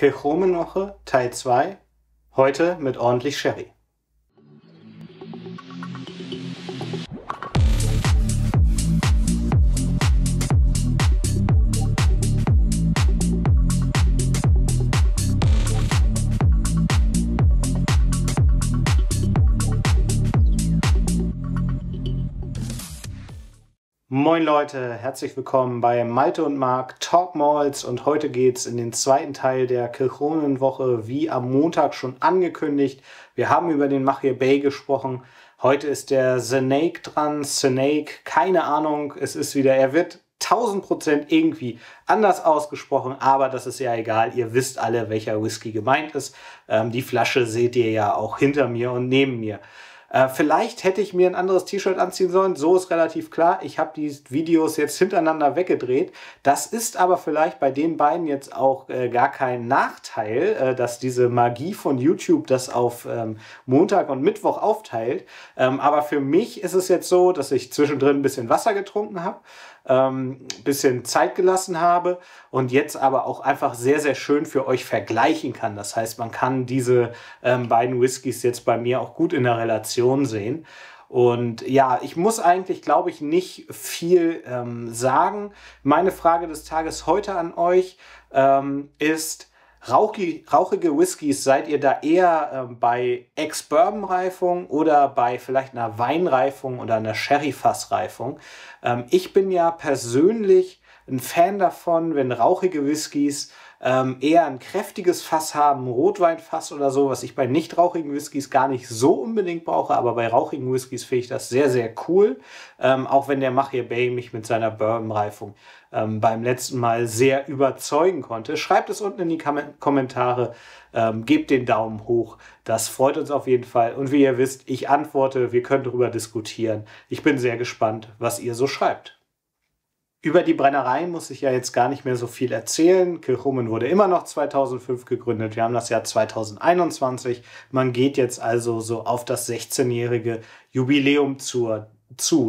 Kilchoman Woche Teil 2, heute mit ordentlich Sherry. Moin Leute, herzlich willkommen bei Malte und Marc talks Malts und heute geht's in den zweiten Teil der Kilchoman Woche, wie am Montag schon angekündigt. Wir haben über den Machir Bay gesprochen. Heute ist der Sanaig dran. Sanaig, keine Ahnung, es ist wieder, er wird 1000% irgendwie anders ausgesprochen, aber das ist ja egal. Ihr wisst alle, welcher Whisky gemeint ist. Die Flasche seht ihr ja auch hinter mir und neben mir. Vielleicht hätte ich mir ein anderes T-Shirt anziehen sollen, so ist relativ klar. Ich habe die Videos jetzt hintereinander weggedreht. Das ist aber vielleicht bei den beiden jetzt auch gar kein Nachteil, dass diese Magie von YouTube das auf Montag und Mittwoch aufteilt. Aber für mich ist es jetzt so, dass ich zwischendrin ein bisschen Wasser getrunken habe, bisschen Zeit gelassen habe und jetzt aber auch einfach sehr, sehr schön für euch vergleichen kann. Das heißt, man kann diese beiden Whiskys jetzt bei mir auch gut in der Relation sehen. Und ja, ich muss eigentlich, glaube ich, nicht viel sagen. Meine Frage des Tages heute an euch ist, rauchige Whiskys, seid ihr da eher bei Ex-Bourbon-Reifung oder bei vielleicht einer Weinreifung oder einer Sherry-Fassreifung? Ich bin ja persönlich ein Fan davon, wenn rauchige Whiskys eher ein kräftiges Fass haben, Rotweinfass oder so, was ich bei nicht rauchigen Whiskys gar nicht so unbedingt brauche, aber bei rauchigen Whiskys finde ich das sehr, sehr cool, auch wenn der Machir Bay mich mit seiner Bourbon-Reifung beim letzten Mal sehr überzeugen konnte. Schreibt es unten in die Kommentare, gebt den Daumen hoch, das freut uns auf jeden Fall und wie ihr wisst, ich antworte, wir können darüber diskutieren. Ich bin sehr gespannt, was ihr so schreibt. Über die Brennerei muss ich ja jetzt gar nicht mehr so viel erzählen. Kilchoman wurde immer noch 2005 gegründet. Wir haben das Jahr 2021. Man geht jetzt also so auf das 16-jährige Jubiläum zu.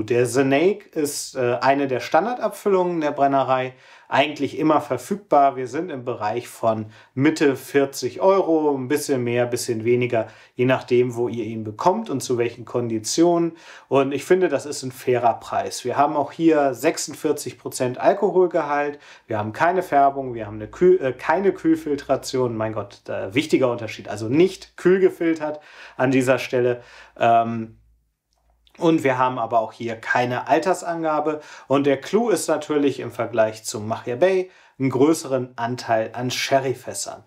Der Sanaig ist eine der Standardabfüllungen der Brennerei, eigentlich immer verfügbar. Wir sind im Bereich von Mitte 40 €, ein bisschen mehr, ein bisschen weniger, je nachdem, wo ihr ihn bekommt und zu welchen Konditionen. Und ich finde, das ist ein fairer Preis. Wir haben auch hier 46% Alkoholgehalt, wir haben keine Färbung, wir haben eine keine Kühlfiltration. Mein Gott, wichtiger Unterschied, also nicht kühl gefiltert an dieser Stelle. Und wir haben aber auch hier keine Altersangabe. Und der Clou ist natürlich im Vergleich zum Machir Bay einen größeren Anteil an Sherryfässern.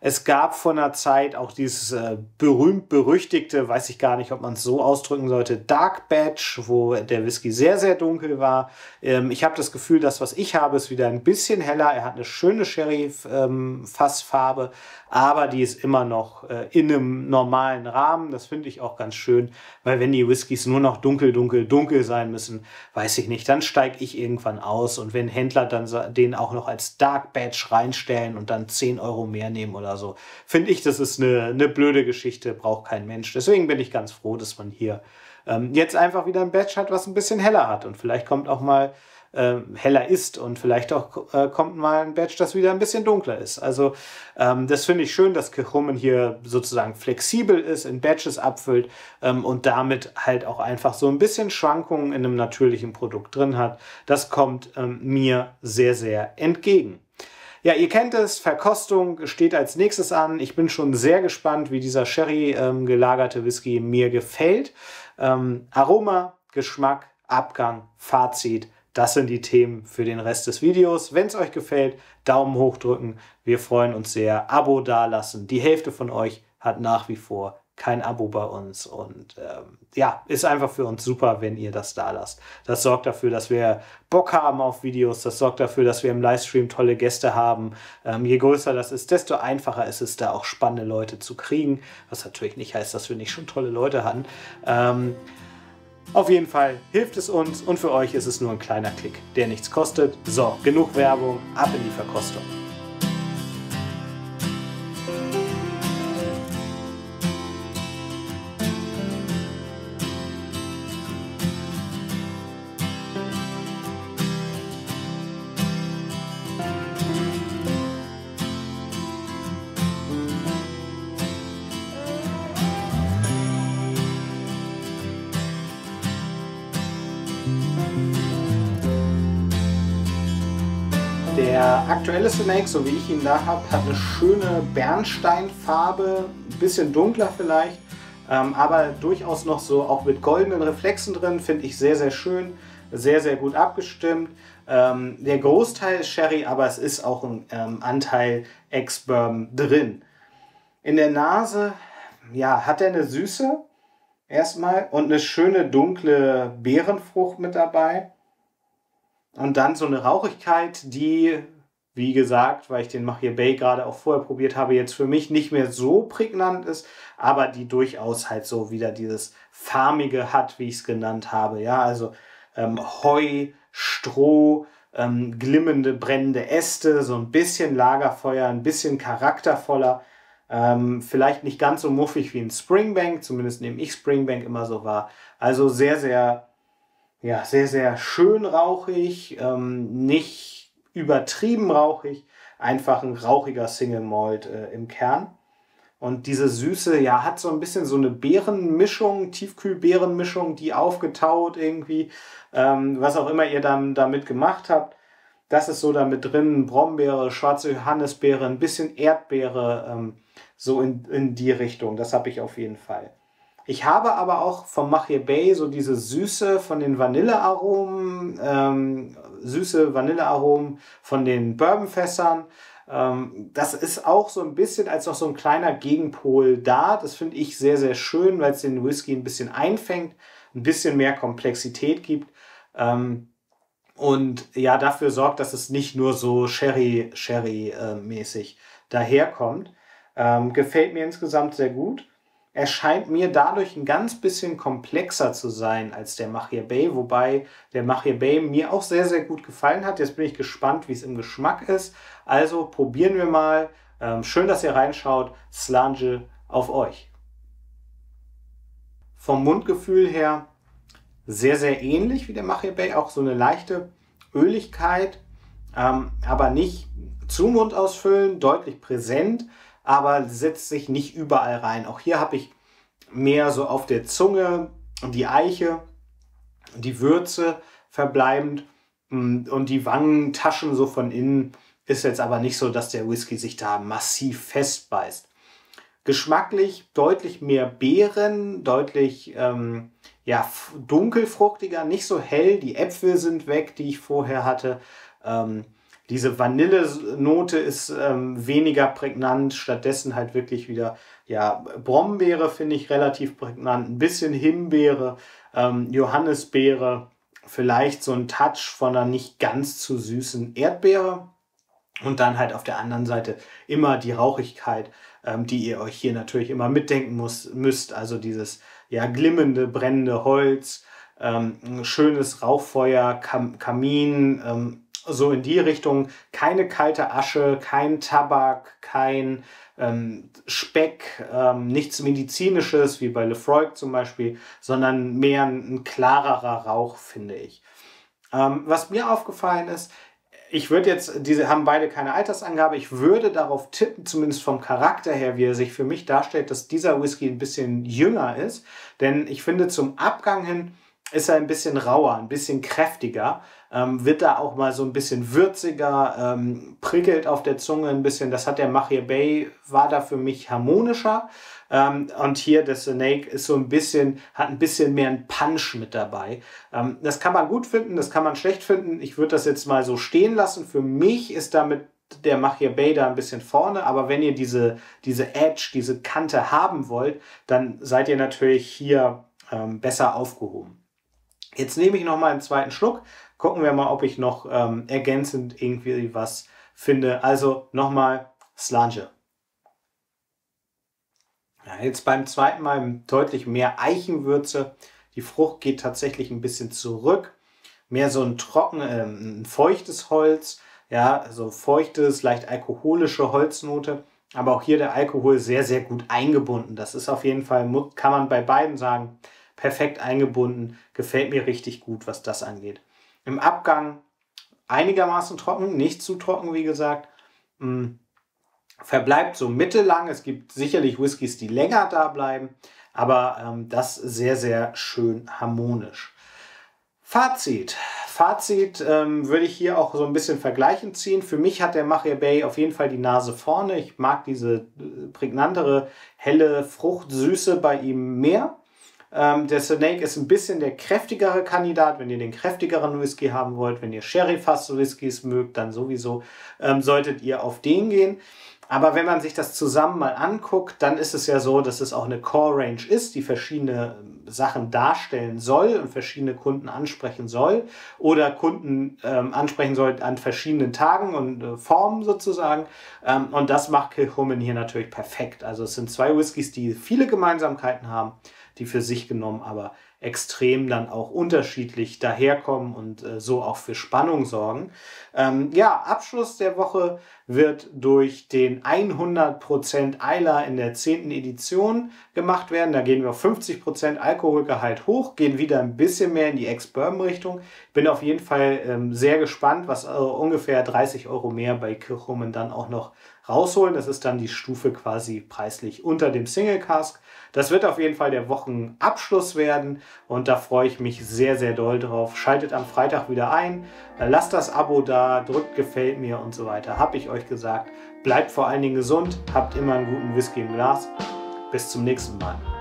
Es gab vor einer Zeit auch dieses berühmt-berüchtigte, weiß ich gar nicht, ob man es so ausdrücken sollte, Dark Batch, wo der Whisky sehr, sehr dunkel war. Ich habe das Gefühl, das, was ich habe, ist wieder ein bisschen heller. Er hat eine schöne Sherry-Fassfarbe, aber die ist immer noch in einem normalen Rahmen. Das finde ich auch ganz schön, weil wenn die Whiskys nur noch dunkel, dunkel, dunkel sein müssen, weiß ich nicht, dann steige ich irgendwann aus. Und wenn Händler dann den auch noch als Dark Batch reinstellen und dann 10 € mehr nehmen oder so, finde ich, das ist eine blöde Geschichte, braucht kein Mensch. Deswegen bin ich ganz froh, dass man hier jetzt einfach wieder ein Batch hat, was ein bisschen heller hat und vielleicht kommt auch mal heller ist und vielleicht auch kommt mal ein Batch, das wieder ein bisschen dunkler ist. Also das finde ich schön, dass Kilchoman hier sozusagen flexibel ist, in Batches abfüllt und damit halt auch einfach so ein bisschen Schwankungen in einem natürlichen Produkt drin hat. Das kommt mir sehr, sehr entgegen. Ja, ihr kennt es, Verkostung steht als nächstes an. Ich bin schon sehr gespannt, wie dieser Sherry gelagerte Whisky mir gefällt. Aroma, Geschmack, Abgang, Fazit, das sind die Themen für den Rest des Videos. Wenn es euch gefällt, Daumen hoch drücken. Wir freuen uns sehr. Abo dalassen. Die Hälfte von euch hat nach wie vor kein Abo bei uns und ja, ist einfach für uns super, wenn ihr das da lasst. Das sorgt dafür, dass wir Bock haben auf Videos, das sorgt dafür, dass wir im Livestream tolle Gäste haben. Je größer das ist, desto einfacher ist es, da auch spannende Leute zu kriegen, was natürlich nicht heißt, dass wir nicht schon tolle Leute hatten. Auf jeden Fall hilft es uns und für euch ist es nur ein kleiner Klick, der nichts kostet. So, genug Werbung, ab in die Verkostung. Der aktuelle Sanaig, so wie ich ihn da habe, hat eine schöne Bernsteinfarbe, ein bisschen dunkler vielleicht, aber durchaus noch so auch mit goldenen Reflexen drin, finde ich sehr, sehr schön, sehr, sehr gut abgestimmt. Der Großteil ist Sherry, aber es ist auch ein Anteil Ex-Bourbon drin. In der Nase, ja, hat er eine Süße erstmal und eine schöne dunkle Beerenfrucht mit dabei. Und dann so eine Rauchigkeit, die, wie gesagt, weil ich den Machir Bay gerade auch vorher probiert habe, jetzt für mich nicht mehr so prägnant ist, aber die durchaus halt so wieder dieses Farmige hat, wie ich es genannt habe. Ja, also Heu, Stroh, glimmende, brennende Äste, so ein bisschen Lagerfeuer, ein bisschen charaktervoller. Vielleicht nicht ganz so muffig wie ein Springbank, zumindest nehme ich Springbank immer so wahr. Also sehr, sehr, ja, sehr, sehr schön rauchig, nicht übertrieben rauchig, einfach ein rauchiger Single Malt im Kern. Und diese Süße, ja, hat so ein bisschen so eine Beerenmischung, Tiefkühlbeerenmischung, die aufgetaut irgendwie, was auch immer ihr dann damit gemacht habt. Das ist so damit drin, Brombeere, schwarze Johannisbeere, ein bisschen Erdbeere, so in die Richtung. Das habe ich auf jeden Fall. Ich habe aber auch vom Machir Bay so diese Süße von den Vanillearomen, süße Vanillearomen von den Bourbonfässern. Das ist auch so ein bisschen als noch so ein kleiner Gegenpol da. Das finde ich sehr, sehr schön, weil es den Whisky ein bisschen einfängt, ein bisschen mehr Komplexität gibt. Und ja, dafür sorgt, dass es nicht nur so Sherry-mäßig daherkommt. Gefällt mir insgesamt sehr gut. Er scheint mir dadurch ein ganz bisschen komplexer zu sein als der Machir Bay, wobei der Machir Bay mir auch sehr, sehr gut gefallen hat. Jetzt bin ich gespannt, wie es im Geschmack ist. Also probieren wir mal. Schön, dass ihr reinschaut. Slange auf euch. Vom Mundgefühl her sehr, sehr ähnlich wie der Machir Bay, auch so eine leichte Öligkeit, aber nicht zu Mund ausfüllen, deutlich präsent, aber setzt sich nicht überall rein. Auch hier habe ich mehr so auf der Zunge die Eiche, die Würze verbleibend und die Wangentaschen so von innen. Ist jetzt aber nicht so, dass der Whisky sich da massiv festbeißt. Geschmacklich deutlich mehr Beeren, deutlich ja, dunkelfruchtiger, nicht so hell. Die Äpfel sind weg, die ich vorher hatte. Diese Vanillenote ist weniger prägnant, stattdessen halt wirklich wieder, ja, Brombeere finde ich relativ prägnant, ein bisschen Himbeere, Johannisbeere, vielleicht so ein Touch von einer nicht ganz zu süßen Erdbeere. Und dann halt auf der anderen Seite immer die Rauchigkeit, die ihr euch hier natürlich immer mitdenken müsst. Also dieses, ja, glimmende, brennende Holz, ein schönes Rauchfeuer, Kamin, so in die Richtung. Keine kalte Asche, kein Tabak, kein Speck, nichts Medizinisches wie bei Lefroy zum Beispiel, sondern mehr ein klarerer Rauch, finde ich. Was mir aufgefallen ist, ich würde jetzt, diese haben beide keine Altersangabe, ich würde darauf tippen, zumindest vom Charakter her, wie er sich für mich darstellt, dass dieser Whisky ein bisschen jünger ist. Denn ich finde, zum Abgang hin ist er ein bisschen rauer, ein bisschen kräftiger, wird da auch mal so ein bisschen würziger, prickelt auf der Zunge ein bisschen. Das hat der Machir Bay, war da für mich harmonischer. Und hier der Sanaig ist so ein bisschen, hat ein bisschen mehr einen Punch mit dabei. Das kann man gut finden, das kann man schlecht finden. Ich würde das jetzt mal so stehen lassen. Für mich ist damit der Machir Bay da ein bisschen vorne, aber wenn ihr diese Edge, diese Kante haben wollt, dann seid ihr natürlich hier besser aufgehoben. Jetzt nehme ich nochmal einen zweiten Schluck. Gucken wir mal, ob ich noch ergänzend irgendwie was finde. Also nochmal Slange. Ja, jetzt beim zweiten Mal deutlich mehr Eichenwürze. Die Frucht geht tatsächlich ein bisschen zurück. Mehr so ein trockenes, feuchtes Holz. Ja, so feuchtes, leicht alkoholische Holznote. Aber auch hier der Alkohol sehr, sehr gut eingebunden. Das ist auf jeden Fall, kann man bei beiden sagen, perfekt eingebunden. Gefällt mir richtig gut, was das angeht. Im Abgang einigermaßen trocken, nicht zu trocken, wie gesagt. Verbleibt so mittellang. Es gibt sicherlich Whiskys, die länger da bleiben, aber das sehr, sehr schön harmonisch. Fazit Fazit würde ich hier auch so ein bisschen vergleichend ziehen. Für mich hat der Machir Bay auf jeden Fall die Nase vorne. Ich mag diese prägnantere, helle Fruchtsüße bei ihm mehr. Der Sanaig ist ein bisschen der kräftigere Kandidat, wenn ihr den kräftigeren Whisky haben wollt. Wenn ihr Sherry-Fass-Whiskys mögt, dann sowieso solltet ihr auf den gehen. Aber wenn man sich das zusammen mal anguckt, dann ist es ja so, dass es auch eine Core-Range ist, die verschiedene Sachen darstellen soll und verschiedene Kunden ansprechen soll oder Kunden ansprechen soll an verschiedenen Tagen und Formen sozusagen. Und das macht Kilchoman hier natürlich perfekt. Also es sind zwei Whiskys, die viele Gemeinsamkeiten haben, die für sich genommen aber extrem dann auch unterschiedlich daherkommen und so auch für Spannung sorgen. Ja, Abschluss der Woche wird durch den 100% Eiler in der 10. Edition gemacht werden. Da gehen wir auf 50% Alkoholgehalt hoch, gehen wieder ein bisschen mehr in die Ex-Bourbon-Richtung. Bin auf jeden Fall sehr gespannt, was ungefähr 30 € mehr bei Kilchoman dann auch noch rausholen. Das ist dann die Stufe quasi preislich unter dem Single Cask. Das wird auf jeden Fall der Wochenabschluss werden und da freue ich mich sehr, sehr doll drauf. Schaltet am Freitag wieder ein, lasst das Abo da, drückt gefällt mir und so weiter. Habe ich euch gesagt. Bleibt vor allen Dingen gesund, habt immer einen guten Whisky im Glas. Bis zum nächsten Mal.